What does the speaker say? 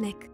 Panasonic.